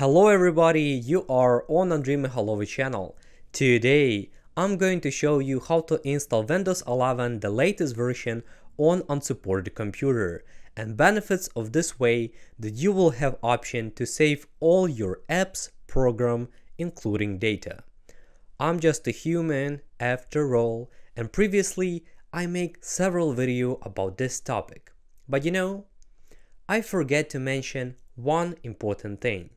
Hello everybody, you are on Andrey Mikhailov's channel. Today I'm going to show you how to install Windows 11, the latest version, on unsupported computer, and benefits of this way that you will have option to save all your apps, program, including data. I'm just a human after all, and previously I make several videos about this topic. But you know, I forget to mention one important thing.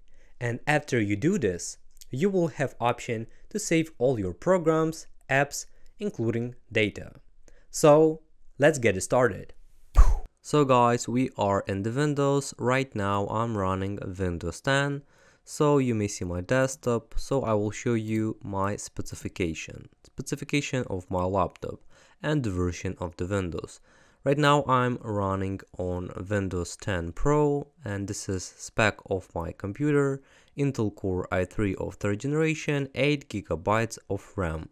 And after you do this, you will have option to save all your programs, apps, including data. So let's get it started. So guys, we are in the Windows. Right now I'm running Windows 10. So you may see my desktop. So I will show you my specification of my laptop and the version of the Windows. Right now I'm running on Windows 10 Pro, and this is spec of my computer, Intel Core i3 of 3rd generation, 8 GB of RAM.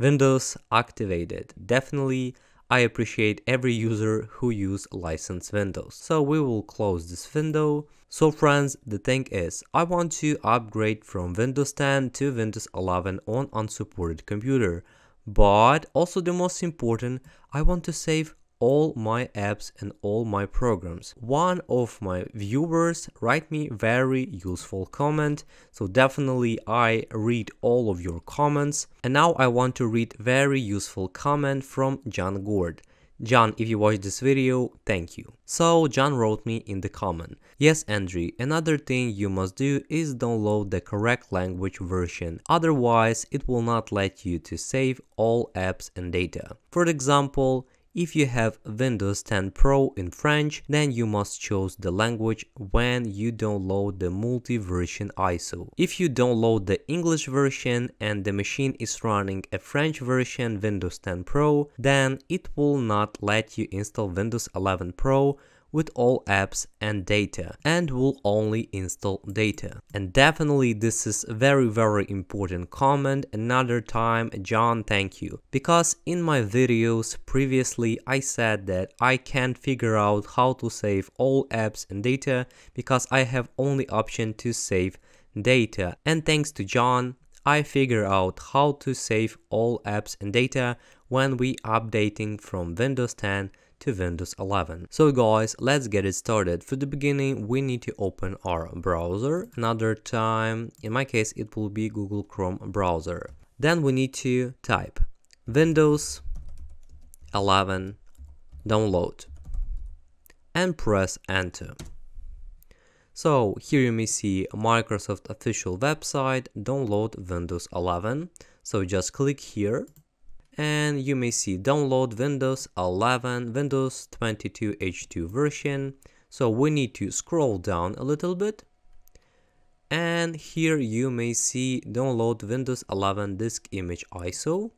Windows activated. Definitely I appreciate every user who use licensed Windows. So we will close this window. So friends, the thing is, I want to upgrade from Windows 10 to Windows 11 on unsupported computer. But also the most important, I want to save all my apps and all my programs. One of my viewers write me very useful comment, so definitely I read all of your comments. And now I want to read very useful comment from John Gord. John, if you watch this video, thank you. So John wrote me in the comment, yes Andrey, another thing you must do is download the correct language version, otherwise it will not let you to save all apps and data. For example, if you have Windows 10 Pro in French, then you must choose the language when you download the multi-version ISO. If you download the English version and the machine is running a French version Windows 10 Pro, then it will not let you install Windows 11 Pro with all apps and data, and will only install data. And definitely this is very important comment. Another time, John, thank you, because in my videos previously I said that I can't figure out how to save all apps and data because I have only option to save data. And thanks to John, I figure out how to save all apps and data when we updating from Windows 10 to Windows 11. So guys, let's get it started. For the beginning, we need to open our browser. Another time, in my case, it will be Google Chrome browser. Then we need to type Windows 11 download and press enter. So here you may see Microsoft official website, download Windows 11. So just click here. And you may see download Windows 11, Windows 22H2 version. So we need to scroll down a little bit. And here you may see download Windows 11 disk image ISO.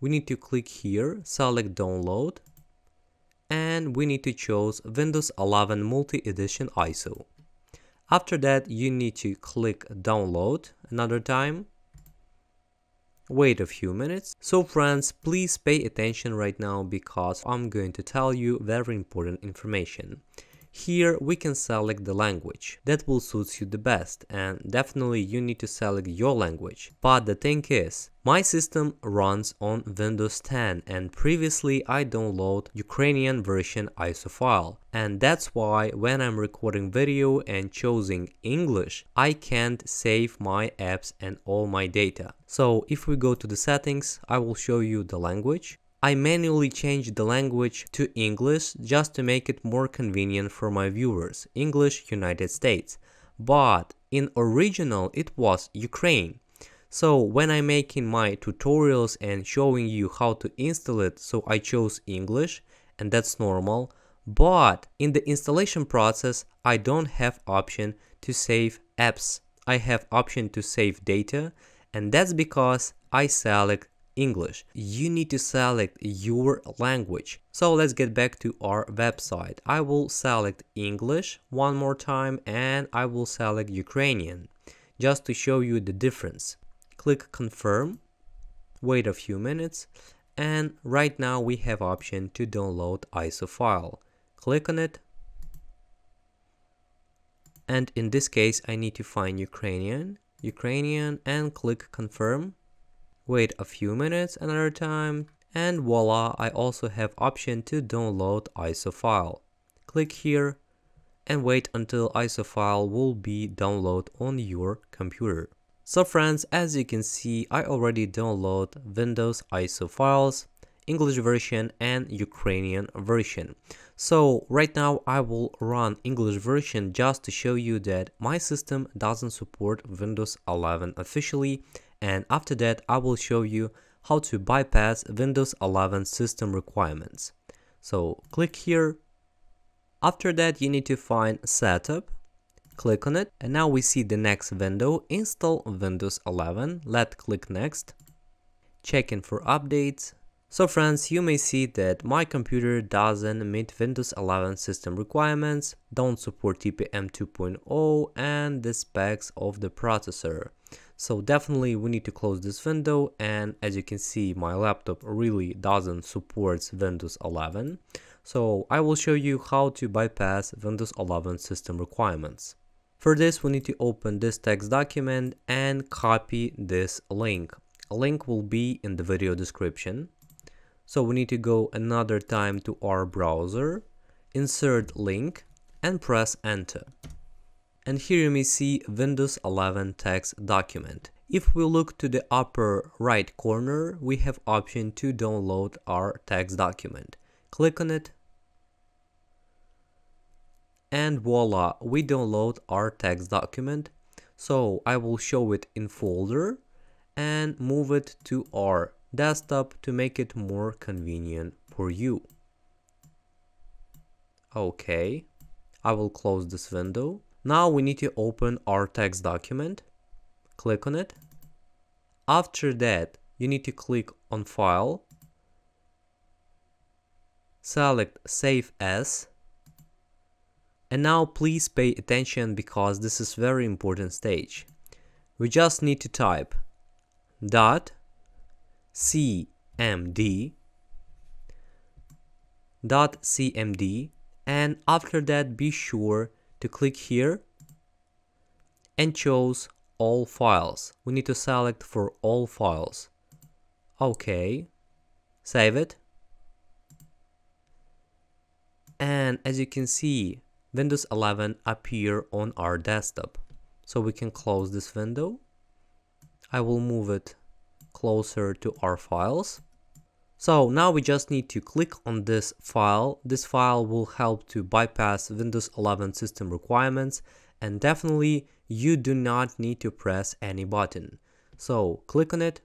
We need to click here, select download. And we need to choose Windows 11 multi-edition ISO. After that, you need to click download another time. Wait a few minutes. So friends, please pay attention right now, because I'm going to tell you very important information. Here we can select the language that will suit you the best, and definitely you need to select your language. But the thing is, my system runs on Windows 10, and previously I download Ukrainian version ISO file, and that's why when I'm recording video and choosing English, I can't save my apps and all my data. So if we go to the settings, I will show you the language. I manually changed the language to English just to make it more convenient for my viewers, English United States, but in original it was Ukraine. So when I'm making my tutorials and showing you how to install it, so I chose English, and that's normal, but in the installation process I don't have option to save apps, I have option to save data, and that's because I select English. You need to select your language. So let's get back to our website. I will select English one more time, and I will select Ukrainian just to show you the difference. Click confirm, wait a few minutes, and right now we have option to download ISO file. Click on it, And in this case, I need to find Ukrainian and click confirm. Wait a few minutes another time, and voila, I also have option to download ISO file. Click here and wait until ISO file will be downloaded on your computer. So friends, as you can see, I already download Windows ISO files, English version and Ukrainian version. So right now I will run English version just to show you that my system doesn't support Windows 11 officially, and after that I will show you how to bypass Windows 11 system requirements. So click here. After that you need to find Setup. Click on it, and now we see the next window, Install Windows 11. Let's click Next. Checking for updates. So friends, you may see that my computer doesn't meet Windows 11 system requirements, don't support TPM 2.0 and the specs of the processor. So definitely we need to close this window, and as you can see my laptop really doesn't support Windows 11. So I will show you how to bypass Windows 11 system requirements. For this we need to open this text document and copy this link. A link will be in the video description. So we need to go another time to our browser, insert link and press enter. And here you may see Windows 11 text document. If we look to the upper right corner, we have option to download our text document. Click on it. And voila, we download our text document. So I will show it in folder and move it to our desktop to make it more convenient for you. Okay, I will close this window. Now we need to open our text document. Click on it. After that, you need to click on File. Select Save As. And now please pay attention because this is very important stage. We just need to type .cmd and after that be sure to click here and choose all files. We need to select for all files. Okay, save it. And as you can see, Windows 11 appears on our desktop. So we can close this window. I will move it closer to our files. So now we just need to click on this file. This file will help to bypass Windows 11 system requirements, and definitely you do not need to press any button. So click on it.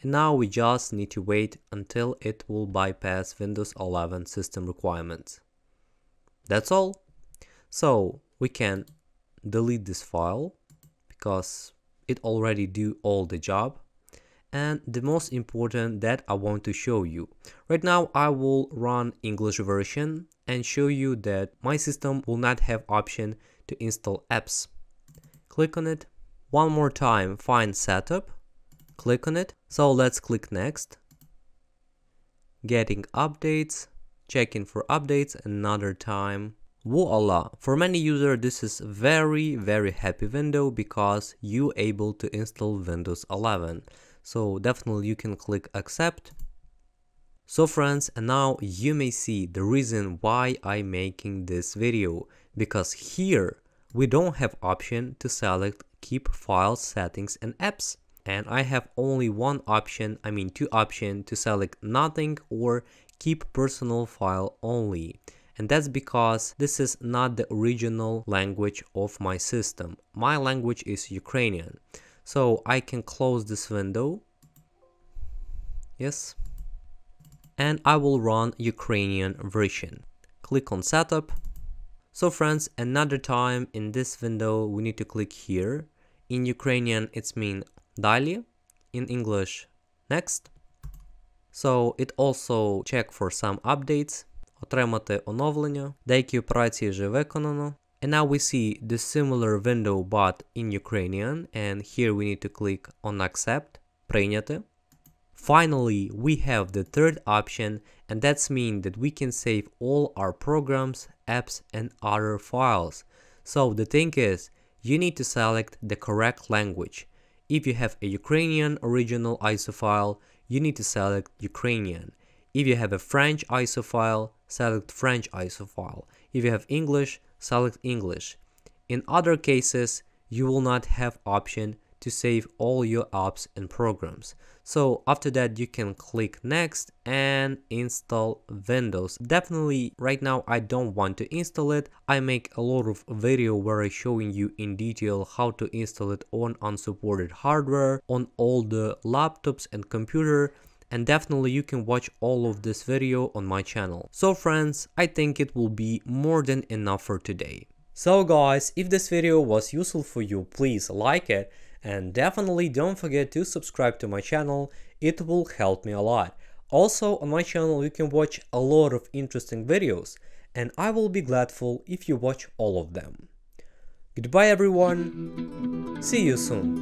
And now we just need to wait until it will bypass Windows 11 system requirements. That's all. So we can delete this file because it already do all the job. And the most important that I want to show you. Right now I will run English version and show you that my system will not have option to install apps. Click on it. One more time, find Setup. Click on it. So let's click Next. Getting updates, checking for updates another time. Voila! For many users this is very happy window because you able to install Windows 11. So definitely you can click accept. So friends, and now you may see the reason why I'm making this video, because here we don't have option to select keep files, settings and apps, and I have only two options to select nothing or keep personal file only. And that's because this is not the original language of my system. My language is Ukrainian. So I can close this window. Yes. And I will run Ukrainian version. Click on Setup. So friends, another time in this window we need to click here. In Ukrainian it's mean Dali. In English next. So it also check for some updates. Отримати оновлення. Деякі операції вже виконано. And now we see the similar window but in Ukrainian, and here we need to click on accept. Прийняти. Finally, we have the third option, and that's mean that we can save all our programs, apps and other files. So the thing is, you need to select the correct language. If you have a Ukrainian original ISO file, you need to select Ukrainian. If you have a French ISO file, select French ISO file. If you have English, select English. In other cases, you will not have option to save all your apps and programs. So after that, you can click next and install Windows. Definitely right now I don't want to install it. I make a lot of video where I showing you in detail how to install it on unsupported hardware, on all the laptops and computer. And definitely you can watch all of this video on my channel. So friends, I think it will be more than enough for today. So guys, if this video was useful for you, please like it and definitely don't forget to subscribe to my channel, it will help me a lot. Also on my channel you can watch a lot of interesting videos and I will be grateful if you watch all of them. Goodbye everyone, see you soon.